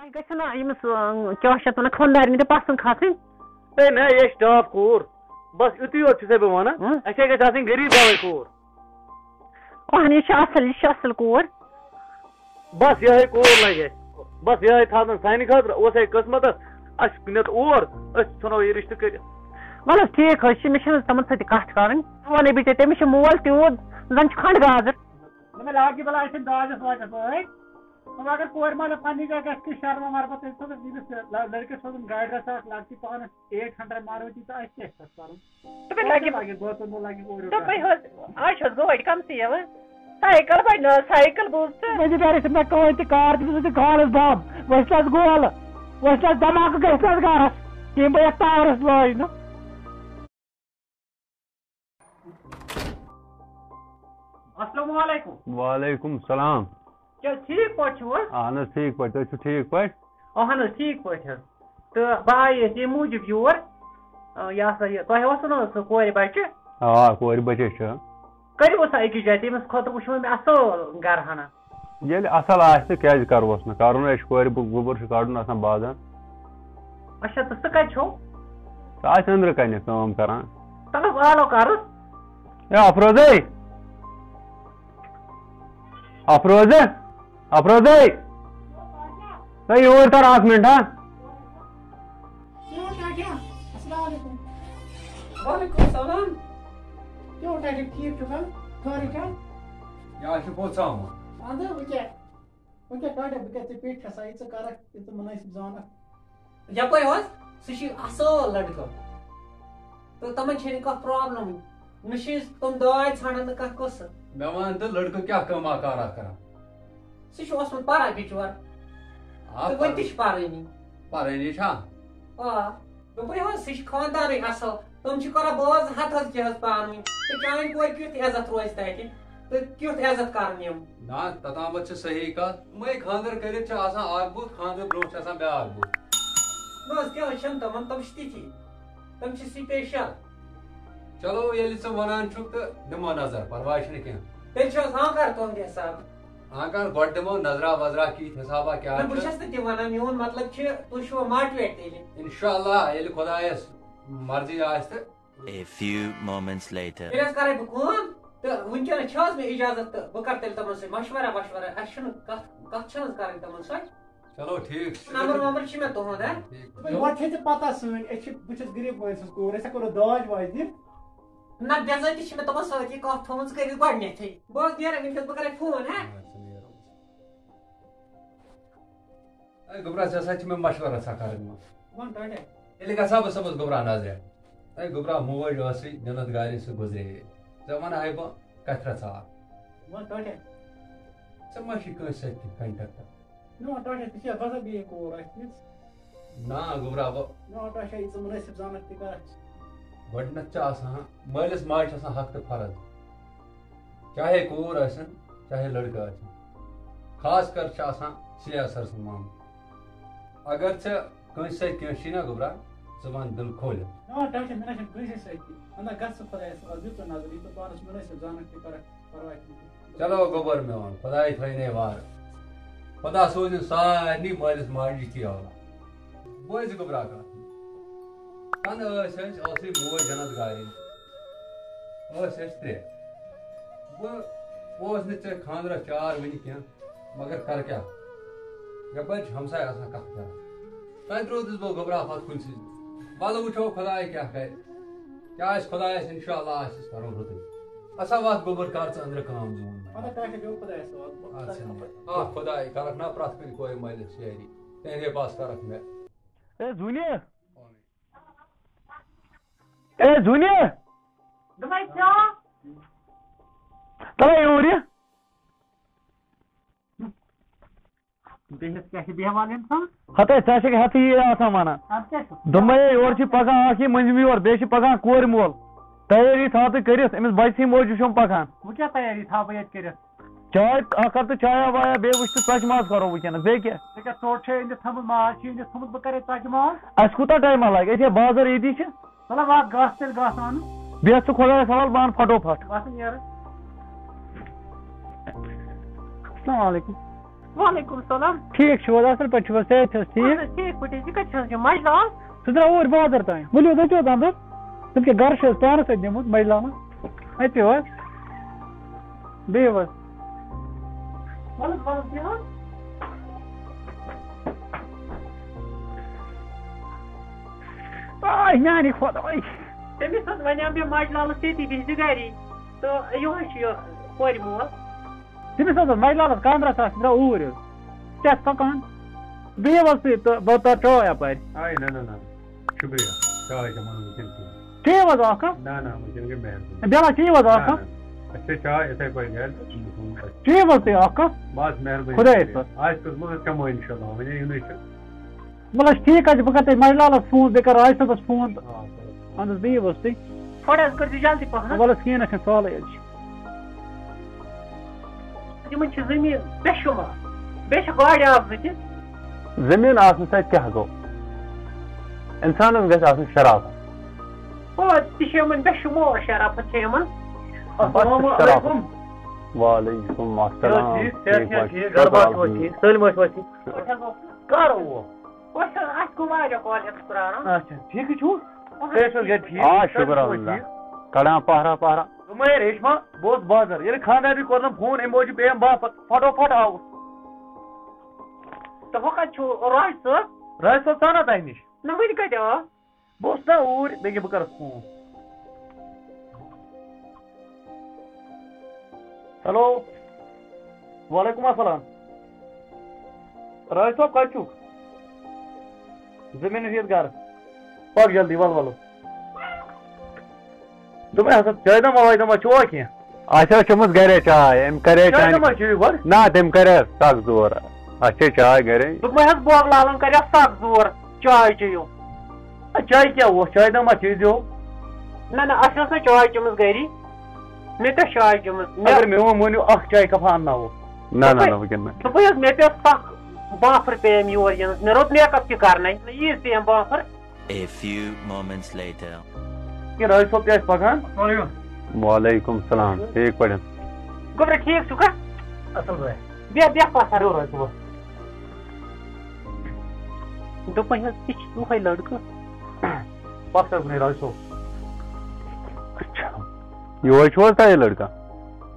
खान बस युत वन गरीब अहन कूर बस ये कूर लगे बस ये थान सान खतर कसमत और सो ये रिश्त कर वह ठीक मे तम सठ वन बे तेज मोल तूत जन खंड गाजर अगर कोर माल पानी का कस्ती शर्मा मार पते तो लड़के सोन गाइड रसा लाती पान 800 मारती तो अच्छे सस्तारू तो पे लागे भागे दो तो न लागे कोर तो पे आज हो गाइड कम से है साइकिल भाई न साइकिल बूस्ट मुझे बारे में कोई तो कार तो गाल बाप वस्तास गोल वस्तास दिमाग के साथ गार ये बया तारस लई न अस्सलाम वालेकुम वालेकुम सलाम ठीक पहन ठीक पे तुम ठीक पे अहन ठीक पे तो बह आई मूजूब योर यह सा तुम वो ना सो कोर बच्चे हाँ कोर बच्चे करो सा अकिस जाए तमस खुद वो मे असल गर हना ये असल क्या करोस ना कर कोर गुबर का बाजान अच्छा तो सह कौ अंदर कम कर तब आलो कर अफरोज अफरोज अफरोज योर तर आख मिनट हाँ असल लड़को तो तमन प्रॉब्लम नशीज तुम दाय ान कस मे वन तो लड़को क्या कमा कारा कर सह पारा बिचवर पारानी पारानी सह खानदान असल तुम कर बोज हथ जहाज पानी चान कोर कज्जत रोज ते कत इज्जत कर तथाम सही कत मे खानदर कर बुत खानदर ब्रोह ब्या बुत क्या तम तम तिथि तम स्पेशल चलो ये सब वनान तो दिमो नजर परवाह कह हाँ कर तुम हिसाब हाँ कर गो दिमो नजरा वजरा की हिसाबा क्या बहुत वन मोन मतलब तुम माटवेट इंशाल्लाह खुदायस मर्जी कर वनस मे इजाजत बह कर तम मशवरा वशवरा कत कर तम चलो ठीक नंबर वंबर मे तुद पता सी बहुत गरीब मानस दाज वाज दिन ना बेजती तुम सी कत थो गई बहुत ना बह कर फोन गुबरा मे मशवर गा बह सब गुबरा नजरे गुबरा मोज ननद गारी सह गुजरे ऐ वन बह कथर चा मे कंटेक्ट ना गुबरा बह गो मालिस माज हक तो फर्ज चाहे कूर चाहे लड़का खास कर सियासर मान अगर ऐसे कहीं ना गुबरा सह वन दिल खोल चलो गुबर मे वन खुदा थी वार खुदा सोज सारे मालिस माज की बोज गुबरा का कन असली मोज जनत गारी त्रे बह खानदर चार वन क्या मगर कर क्या यपर हमसाय कत कर तक रोदस बह गुबरा पत् कुछ बल वो खुदा क्या कर क्या खुदा इंशाअल्लाह करो रुत असा वत गुबर कर अंदर काम जोन हाँ खुदा कर ना प्रत कल कोई माल शेरी तेरे पास करक मे ए जूनियर दबाई क्या दबाई हो रही बेहद कैसे बेहवान इंसान हते चाचे के हाथी ये आता माना दबाई और ची पका आखी मंजमी और बेशी पका कोर मोल तैयारी था तो करियस इमेज बाइस ही मोल जुशम पका वो क्या तैयारी था भाई करियस चाय आकर तो चाय आवाया बेवुश तो सच मास करो वो क्या ना देख क्या देखा सोचे इंद थम मार्च इंद थम बकरे सच मास अस्कुता टाइम आ लगे ये बाजार एडी छे चलो बात गास तेल गास आनु बेस तो खोला सवाल बान फटोफट गास यार अस्सलाम वालेकुम وعلیکم سلام. ٹھیک چھو اصل پٲٹھۍ چھو صحت چھو ٹھیک؟ ٹھیک پٲٹھۍ یہِ کَتہِ چھو مجلان ژٕ درٛاو اور بازر تانۍ ؤلِو دٔچو تام بہٕ تِم کہِ گرٕ چھِ پانَس سۭتۍ نِمُت مجلان اَتہِ حظ بیٚیہِ حظ وَلہٕ بیٚیہِ حظ آی میانہِ خۄداے تٔمِس حظ وَنیو مےٚ مجلانَس ییٚتی بِہزِ گری تہٕ یِہوے چھُ یہِ کورِ مول تٔمِس حظ مجلانَس کمرَس آسہِ درٛاو اوٗرۍ چٮ۪تھ پَکان بیٚیہِ حظ تُہۍ بہٕ تَتھ چاے اَپارِ شُکریہ چاے چھِ مانُن کِہیٖنۍ ٹھیٖک حظ آکھا بیٚلا ٹھیٖک حظ آکھا چاے یِتھٕے پٲٹھۍ گرِ ٹھیٖک حظ تُہۍ آکھا بَس مہربٲنی خۄدایَس حظ آسہِ کٔژ مہ حظ کَمٲے اِنشاء اللہ وَنہِ یِنٕے چھُ وَلہٕ حظ ٹھیٖک حظ چھُ بہٕ کَرٕ تۄہہِ مجلانَس فون بیٚیہِ کَرٕ راج صٲبَس فون تہٕ اَہن حظ بیٚیہِ حظ تُہۍ تھوڑا حظ کٔرۍزِ جلدی پَہم وَلہٕ حظ کِہیٖنۍ نہ چھُنہٕ سہلٕے حظ چھُ یِمن چھِ زٔمیٖن بے شُمار بیٚیہِ چھِ گاڑِ آسنہٕ تہِ زٔمیٖن آسنہٕ سۭتۍ کیٛاہ گوٚو اِنسانَس گژھِ آسُن شرافت او تہِ چھِ یِمن بے شُمار شرافت چھِ یِمن وعلیکُم اسلام کڑان پہرا پہرا زُمیر ریشما بہٕ اوسُس بازر ییٚلہِ خانٛدارنٕے کوٚرنَم فون اَمہِ موٗجوٗب پیٚیَم باپتھ فٹوفٹ آوُس تہٕ ہُہ کَتہِ چھُو راج صٲب ژاو نا تۄہہِ نِش نہ وٕنہِ کَتہِ آو بہٕ اوسُس نا اوٗرۍ بیٚیہِ کہِ بہٕ کَرَس فون ہیٚلو وعلیکُم اسلام راج صٲب کَتہِ چھُکھ زٔمیٖنَس ییٚتہِ گرٕ پَک جلدی وَلہٕ وَلہٕ دوٚپمَے ہسا چاے دَما واے دَما چھُوا کیٚنٛہہ اَسہِ حظ چٔمٕژ گرے چاے أمۍ کرے نہ تٔمۍ کَرے سَکھ زور اَسہِ چھے چاے گرے دوٚپمَے حظ بوگلالَن کَرے سَکھ زور چاے چیٚیِو چاے کیٛاہ اوس چاے دَما چیٚزیو نہ نہ اَسہِ ٲس نہ چاے چٔمٕژ گری مےٚ تہِ چاے چٔمٕژ اَگر میون ؤنِو اکھ چاے کَپا اَنناوو نہ نہ وٕنکیٚن نہٕ دوٚپمَے حظ مےٚ پیٚو سَکھ بافر پیٚیَم یور یِنَس مےٚ روٚٹ میک اپ تہِ کَرنے ییٖژ پیٚیَم بافر راج صٲب تہِ آسہِ پَکان وعلیکُم سلام ٹھیٖک پٲٹھۍ گوٚبرا ٹھیٖک چھُکھا اَصٕل پٲٹھۍ بیٚیہِ بیٚیہِ پَتھر راج صٲبَس دوٚپمَے حظ یہِ چھُ یِہوے لٔڑکہٕ پَتھر کُنٕے راج صٲب یِہوے چھُو حظ تۄہہِ لٔڑکہٕ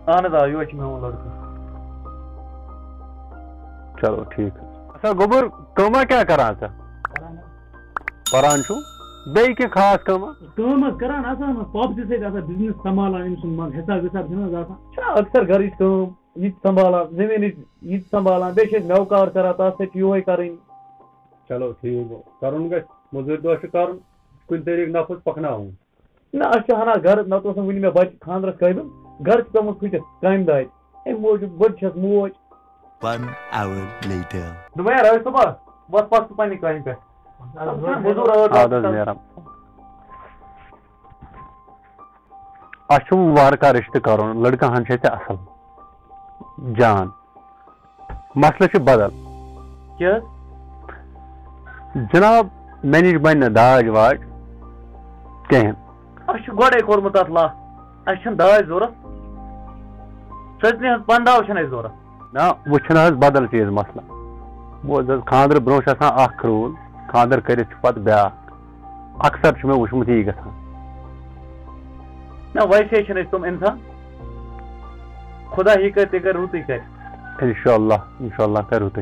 اَہن حظ آ یِہوے چھُ میون لٔڑکہٕ چلو ٹھیٖک اچھا گوٚبُر کٲما کیٛاہ کران ژٕ پَران چھُو بیٚیہِ کیٚنٛہہ خاص کٲما کٲم حظ کران آسان پاپسٕے سۭتۍ آسان بِزنِس سنٛبھالان أمۍ سُنٛد منٛز حِساب وِساب چھُنہٕ حظ آسان چھُنا اَکثر گرٕچ کٲم یہِ تہِ سنٛبھالان زٔمیٖنٕچ یہِ تہِ سنٛبھالان بیٚیہِ چھِ أسۍ مٮ۪وٕ کار کران تَتھ سۭتۍ چھِ یِہوے کَرٕنۍ چلو ٹھیٖک گوٚو کَرُن گژھِ موٚزوٗرۍ دۄہ چھُ کَرُن کُنہِ طریٖقہٕ نفس پَکناوُن نہ اَسہِ چھُ ہنا گرٕ نَتہٕ اوس نہٕ وٕنہِ مےٚ بَچہِ خاندرَس قٲبِل گرٕ چھُ پیٚومُت پھٕٹِتھ کامہِ دادِ اَمہِ موٗجوٗب بٔڑ چھَس موج دوٚپمَے راج صٲبا بہٕ پَکہٕ ژٕ پَنٕنہِ کامہِ پٮ۪ٹھ اچھو وارکا رشتہ کرون لڑکہ ہن چھے اصل جان مسئلہ چھ بدل کیا جناب مینج بن داج واج کہن اچھ گوڑے کورمت ات لا اچھ چھن داج ضرورت سجنی ہن پنداو چھن ضرورت نا وچھن حظ بدل چیز مسئلہ بوز حظ خاندر برو چھ آسان اکھ رول خاندر کٔرِتھ چھُ پَتہٕ بیٛاکھ اَکثر چھُ مےٚ وٕچھمُت یی گژھان نہ ویسے چھِنہٕ أسۍ تِم اِنسان خۄدا یہِ کَرِ تہِ کَرِ رُتُے کَرِ اِنشاء اللہ کَرِ رُتُے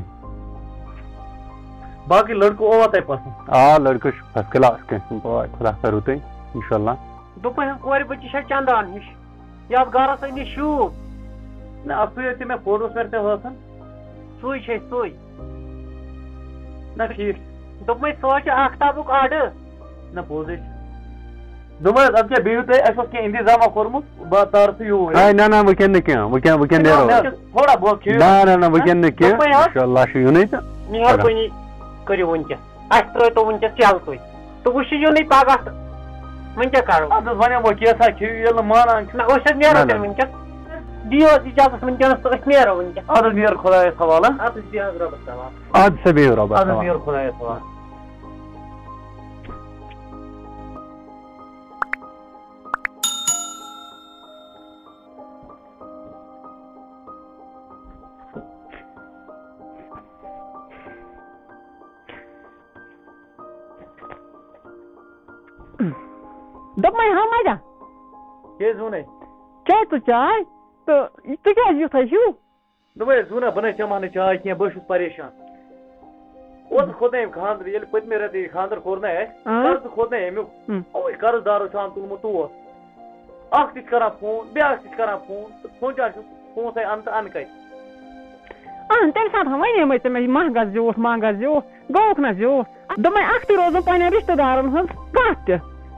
باقٕے لٔڑکہٕ اووا تۄہہِ پَسنٛد آ لٔڑکہٕ چھُ فٔسٹ کٕلاس کینٛہہ چھُنہٕ پَرواے خۄدا کَرِ رُتُے اِنشاء اللہ دوٚپمَے ہِم کورِ بٔچی چھےٚ چَندان ہِش یَتھ گَرَس أنِس شوٗب نہ اَکُے تہِ مےٚ فوٹوَس پٮ۪ٹھ تہِ واتان سُے چھے سُے نہ ٹھیٖک دوٚپمَے سُہ حظ چھِ آختابُک آرڈر نہ پوٚز ہے چھُ دوٚپمَے حظ اَدٕ کیٛاہ بِہِو تُہۍ اَسہِ اوس کیٚنٛہہ اِنتظامہ کوٚرمُت بہٕ تارٕ سُہ یوٗرۍ نہ نہ وٕنکیٚن نہٕ کینٛہہ وٕنکیٚن نیرو تھوڑا بہت نہ نہ وٕنکیٚن نہٕ کینٛہہ اِنشاء اللہ چھُ یِنُے تہٕ مہربٲنی کٔرِو وٕنکیٚس اَسہِ ترٛٲیتو وٕنکیٚس چَل تُہۍ تہٕ وٕچھ یِنُے پَگاہ تہٕ وٕنۍ کیٛاہ کَرو اَدٕ حظ وَنیو کیسا کھیٚیِو ییٚلہِ نہٕ مانان چھُ نہ أسۍ حظ نیرو تیٚلہِ وٕنکیٚس دِیو حظ اِجازت وٕنکیٚنَس تہٕ أسۍ نیرو وٕنکیٚس اَدٕ حظ نیرو خۄدایَس حوالہٕ اَدٕ حظ بیٚہہ حظ رۄبَس حوالہٕ اَدٕ سا بِہِو رۄبَس حوالہٕ اَدٕ حظ نیرو خۄدایَس حوالہٕ Dok mày hông ai à? Cái gì này? Cái tụi trái, tụi tụi cái gì phải chứ? Đúng vậy, dù nào bữa nay cho mà này chơi kia bớt chút parishan. वो तो खोदने में खान दरिये लेकिन मेरा तेरी खान दर खोदना है कार तो खोदने हैं मेरे को और कार दारों चांद तुम मुतु हो आखिर करा फोन बे आखिर करा फोन तो फोन चार्ज फोन से अंत आन कहीं आन तेरे साथ हमारे नहीं मिलते मैं मांगा जो गाँव ना जो तो मैं आखिर रोज़ पहने रिश्तेदारों हम बात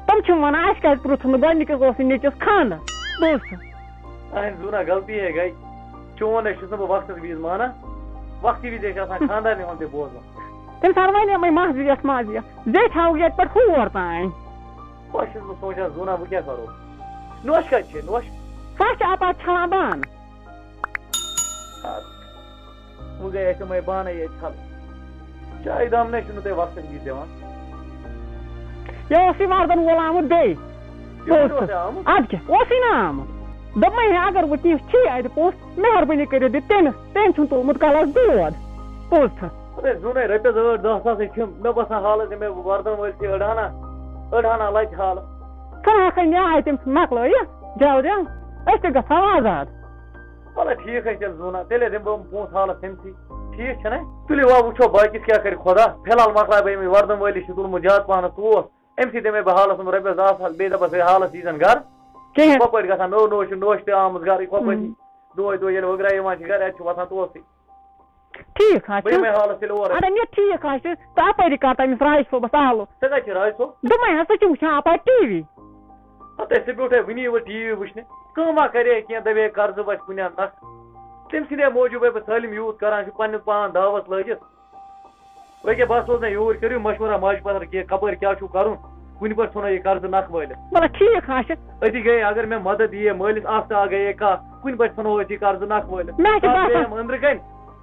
तुम चुमाना आज का प्रोत्साहन तेरे साथ वाले मैं मार दिया जेठ आओगे एक पर खूब औरत आएं कोशिश में सोचा जोना वो क्या करो नोश कर चें नोश साच आप अच्छा बान मुझे ऐसे मैं बान है ये अच्छा चाहे दाम नहीं चुनते वक्त नहीं देते वहाँ ये उसी वार्डन वो लामू दे पोस्ट आज क्या उसी नाम दब मैं अगर वो चीज ची आए तो पोस्ट मैं हर बने कर देते न टेंशन तो मुतकाला दूर पोस्ट अरे जूने रहते जबर दहशत से क्यों मैं बस हालत में बुवार्दन वाली थी अड़ाना लाइट हाल कहाँ कहीं यहाँ आइटम मैक लो ये जाओ जाओ ऐसे का सवाल आद वाला ठीक है चल जूना तेरे दिन बम पूंछ हालत सिंसी ठीक है ना तुले वाव उछो बाइक किस क्या करे खुदा फैलाल मखला भाई में वार्दन वाली शितुल मुजाद पाना तू एमसी दे में बहालत में रहते दहशत बेदबस हालत सीजन गर कोपर का नो नो नोश ते आमज गर कोपर दो दो ये लोग रहे मां घर अच्छी बात तो होती ठीक है अच्छा अरे नहीं ठीक है अच्छा तो आप ऐसे करता है मिस्टर राइसो बस आलो तो क्या चल राइसो तो मैं यहाँ से चूचना आप आप टीवी अत ऐसे भी उठे विनी वो टीवी बुशने कम आ करे कि यहाँ दबे कार्य बच पुण्य ना तीन सीने मौजूद है बस हल में यूज़ कराने शुपन पान दावत लगे वैसे बस उसने यूज़ करी मशवरा माज पर क्या कपर क्या शुरू करूँ कुनी पर सोना ये कार्य नाक बोले मतलब ठीक है अच्छा ऐसी गए अगर मैं मदद ये मौलिस आफ्ता आ गए का कुनी पर सोना ये कार्य नाक बोले मैं अंदर गए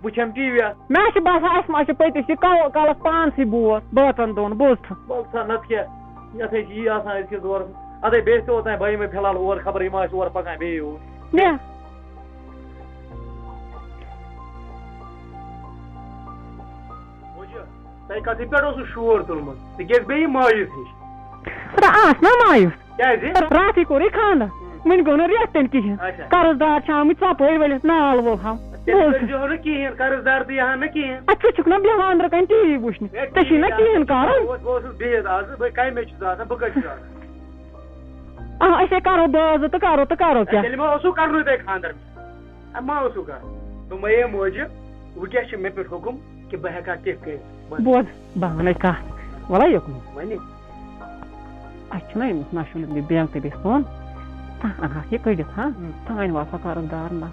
बुचम टीवी मैं अच्छे बात है इसमें अच्छे पैसे शिकाओ काला पांच ही बोर बहुत अंदोन बहुत नत क्या ये तो ये आसान इसके दौर अरे बेस्ट होता है भाई मैं फिलहाल और खबर इमारत और पकाएं बेयो नहीं मुझे ताई का तिप्पणों से शोर तुम मन तो क्या बेई मायूस है रात ना मायूस क्या जी रात ही कोरी खाना मैंने गोना रिएक्टेंट किया कारोबार चामी चापोई वाले ना आलू खाओ तेरे जो होने की हैं कारोबार तो यहाँ न की हैं अच्छा चुकना भी यहाँ अंदर कहीं टीवी बुशनी तेरी न की हैं कारण वो सुन बेहद आज भाई कहीं में चुदा था बगैर चुदा आह ऐसे कारोबार तो कारो क्या चलिए मैं उसको कर रही थी खानदार में अब मैं उसको कर तो मैं ये मौजे उज्जैन में पे ठोकूं कि बह का केफ के बहुत बांगले का वाला योगुं मैंने अच्छा नहीं नाशुल्बी बैंक ते बिस्पोन तां ये कोई देखा तां इन वापस कारोबार ना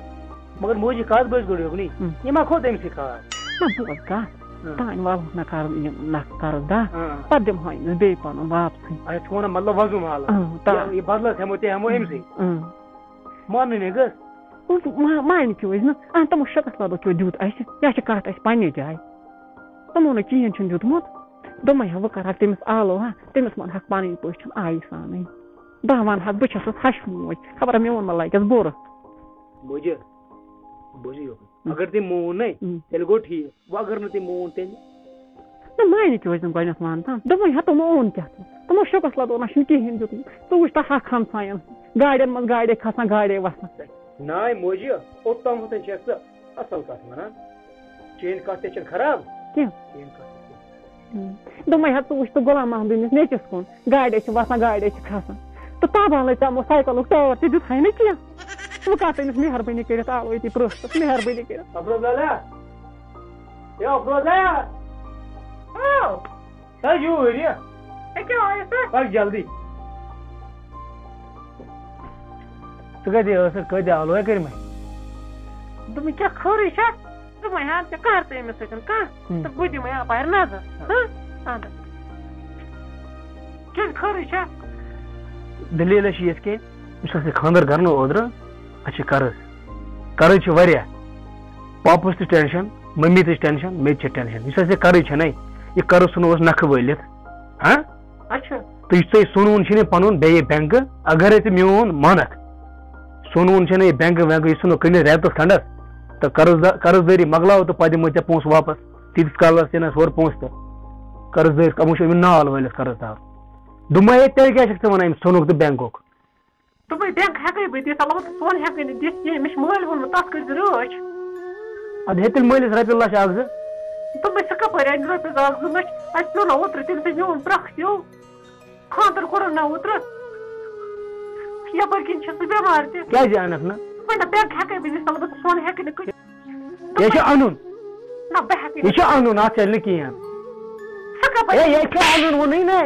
मगर मुझे काज बोझ गुड़ी होगी ये मैं खुद एम सिखा ना बहुत का तान वाव ना कार ना कारो दा पद्म होई न बे पानो वापसी अरे छोना मतलब वजू माल ये बदला से मोते हम एम सी मान ने गस उस मान क्यों इज ना आ तुम शकत ला बक्यो दूत आइस या शकत आइस पानी जाय तुम न किन छन दूत मत दो मैं हवा करा तेमस आलो हा तेमस मन हक पानी पोछन आइसा नहीं बावन हक बचस हश मोय खबर में मन लाइक बोर मुझे बोझी होगी अगर ते मोन नहीं तेरे को ठीक वो अगर न ते मोन तेरे ना मायने क्यों इसमें कोई ना मानता तो मैं हाथों मोन क्या तो मैं शौक असला तो ना शिंकी हिंदू तो उस तरह काम सायं गाइडर मत गाइडे खासा गाइडे वासन ना ये मोजी उत्तम होते चेक से असल काटना ना चेंज काटते चेंज खराब क्यों चेंज काटते तो मैं हाथों उस तो गोलाम आंदोलन नहीं चेस्कोन गाइडे से वासन गाइडे से खासा तो ताबाले चामो साइकल उठाओ ते जो थाई नहीं किया वो कहते हैं इसमें हर बनी के रहता आलोई थी प्रोस्ट इसमें हर बनी के अब्रोज़ला ये अब्रोज़ला आओ सर यू इडिया क्या आया सर पर जल्दी तो कहते हैं सर कहते हैं आलोई करी मैं तुम क्या खोरी शाह तुम यहाँ क्या करते हैं मिस्टर कंका तो बुद्धि में आप आयर ना था हाँ आधा क्या खोरी शाह दिल्ली लड़की इसके इससे खानदार करने उधर अच्छी कार्य कार्य चुवारिया पापा से टेंशन मम्मी से टेंशन मेरी से टेंशन इससे कार्य चुना है ये कार्य सुनो उस नख बोले हाँ अच्छा तो इससे सुनो उनसे ने पानों बे ये बैंक अगर ऐसे म्यून मानक सुनो उनसे ने ये बैंक बैंक ये सुनो किन्हें रहता खानदार तो कार्य देरी मगला हो तो पाजी मुझे पहुंच वापस तीस काल से ना स्वर पहुंचता कार्य देर कमुश्य में ना आलवाइल कार्य था दुमय तेल क्या शक्ति मनाइम सोनों के बैंकोक दुमय बैंक है कहीं बेटी साला मत सोन है कहीं देश ये मिश्मोल बोल मतास कर जरूर अधेतल मोल इसराइल अल्लाह शाहज़ दुमय सका पर इंद्रा पे जाग दुमच आज ना उतर तीन से जो उम्रख यो खांतर कोरा ना उतर क्या पर किन्चन सुबह मारते क्या जाना ना दुमय बैंक है कहीं बेटी साला मत सोन है कहीं ये शो अनून ना बहती ये शो अनून आज चलने की है ये क्या अनून वो नहीं ना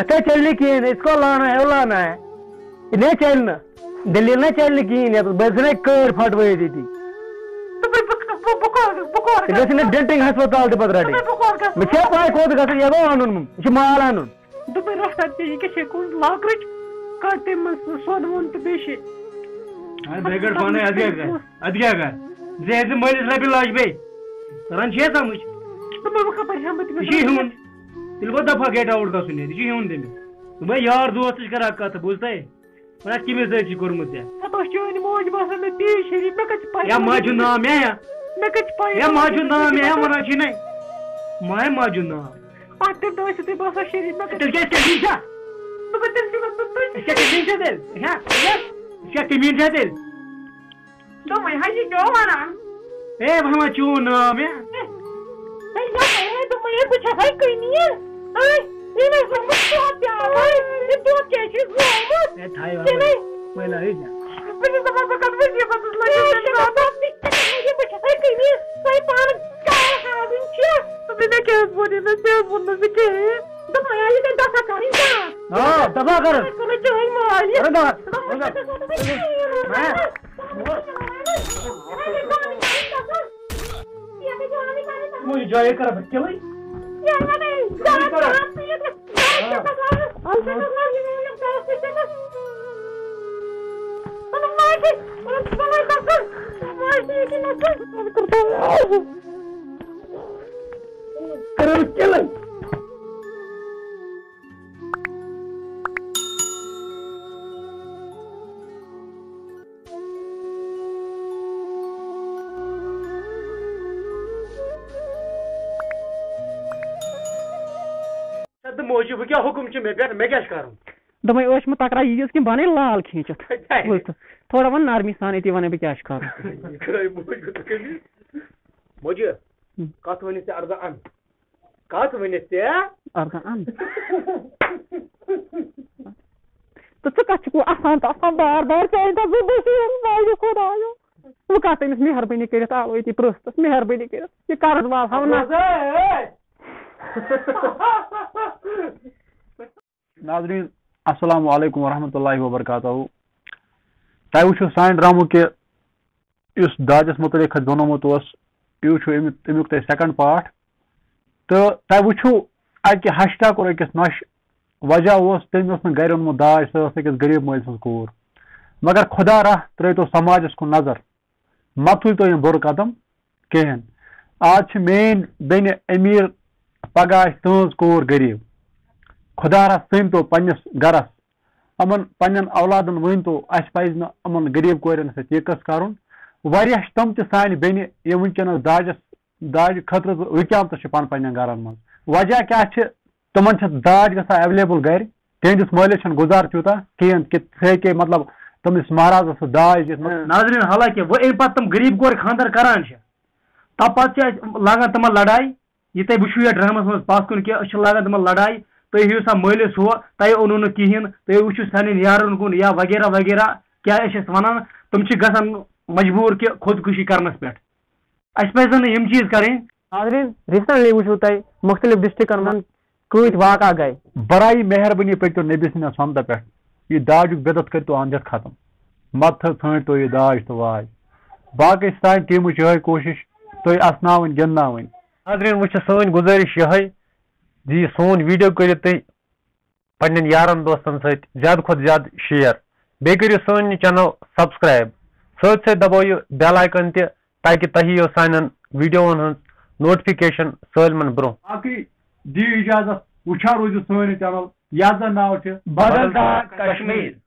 ऐसा चलने की है इसको लाना है इन्हें चलना दिल्ली ना चलने की है तो बस ने कर फट वही दी थी तो फिर बुकोर बुकोर तो बस ने डेंटिंग हॉस्पिटल दे पत्र दी मैं क्या पाए कोड का तो ये बात आनुन मुम इस माल आनुन तो फिर रास्ता चाहिए कि शेकुंड लाकरिच करते मस्त सोन मुंत बेशी आज बेगर फोन है अधिकार का जैसे मरीज लाइफ लाज बे तरंचिया था मुझ तो मैं बुका पर हम बत तेरे को दफा गेट आउट का सुनिए जी होने दे में भाई यार दोस्त इस करार का था बोलता है मैं किमी से इसी कोर्म से अब शोनी मौज बासा में तीस हरी मैं कच पाया माजू नाम है मैं कच पाया या माजू नाम है मना ची नहीं मैं माजू नाम पाते दो से ते बासा शरीर में तेरे क्या किमींजा तो बता तेरे को तो क्या किमींजा तेरे हाँ क्या किमींजा तेरे तो मैं हाँ ये क्यों मारा ए भामा चूना मैं तो मैं कुछ है कोई नहीं है आई ये मैं समझ तो प्यार है ये तो कैसे घूमत मैं था मैं पहला ही जा फिर तो मैं कन्फ्यूज ये बस लगे ना तो ये कुछ है कि नहीं कोई पार का है दिन क्या तो मैंने क्या बोली मैं क्या बोलना सीखे तो मैं ये तो दफा करेंगे हां दफा कर मैं जो है मारी अरे दफा मैं मुझे जाए कर बच्चे भाई ये ना नहीं करो हम से ना ये ना करो से ना और मैं कि और मैं करता मैं कि ना करता करो चल मौजूद क्या हुक्म च मैं क्या करूं दमे ओश म तकरा यीज कि बने लाल खींचत थोड़ा वन आर्मी सान इति वने बे क्या करूं मौजूद कात वने से अर्धा अन कात वने से अर्धा अन तो चकाच को आसान तो आसान बार चल तो बुसी माय खुदा आयो वो कात में मेहरबानी करत आओ इति प्रस्तस मेहरबानी करत ये कारत वाल हवना नाज़रीन अस्सलाम वालेकुम वरहमतुल्लाहि वबरकातहू तय वो सान ड्रामो के इस दाजस मुतलिक बनोमुत अमुक तय सेकंड पार्ट तो तय वो अकि हशटक और अकिस नश वजह उस गर ओनमुत दाज सो अकिस गरीब मल सज कूर मगर खुदा राह त्रो समाजस कुन नजर मत तुल तो यह बुर कदम कहें आज मेन बेन अमीर पगह तुज कूर गरीब खुदा रस सम तो पन्नस गरस अमन पन्न औलादन वन तो अस पज न अमन गरीब कोरन से टेकस करुन वारिया तम त सान बेने ये वनचन दाज खतरे वकाम तो पान पन्न गरन म वजह क्या छ तमन छ दाज गसा अवेलेबल गर तेंदिस मलेशन गुजार चूता केन के थे के मतलब तम इस महाराज से दाज नाजरीन हालांकि वो ए पत तम गरीब कोर खानदार करान छ तप छ लागन तम लड़ाई ये तु यह ड्रामस मज पास कुन कि लागान तम लड़ाई तुम हिव सा मलिस हो तय ओनू न कहें तुम वो सान यारन कुन या वगैरह वगैरह क्या वनान तुम गसान मजबूर कि खुदकुशी करनस पे अस पजन यम चीज करें रिसेंटली वो तुम मुख्तलिफ डिस्ट्रिकन मन कत वाक़ गए बराए मेहरबानी पको नबी सद समत पे यह दाज बिदत कर तो अंदर खत्म मत ठान तो यह दाज तो वाज बाकी सान टीम ये कोशिश तुम असनाव गिंदन नाजरीन वो सी गुजारिश ये जी सोन वीडियो करो तुम पन्न यारन दोस्तन ज्यादा खुद ज्यादा शेयर बे करो सी चैनल सब्सक्राइब सबाव बेल आइकन ताकि तह यो सान वीडियोन हज नोटिफिकेशन सलमन ब्रो बाकी दी इजाजत वो रोज सी चैनल ये नाव बदलदार कश्मीर।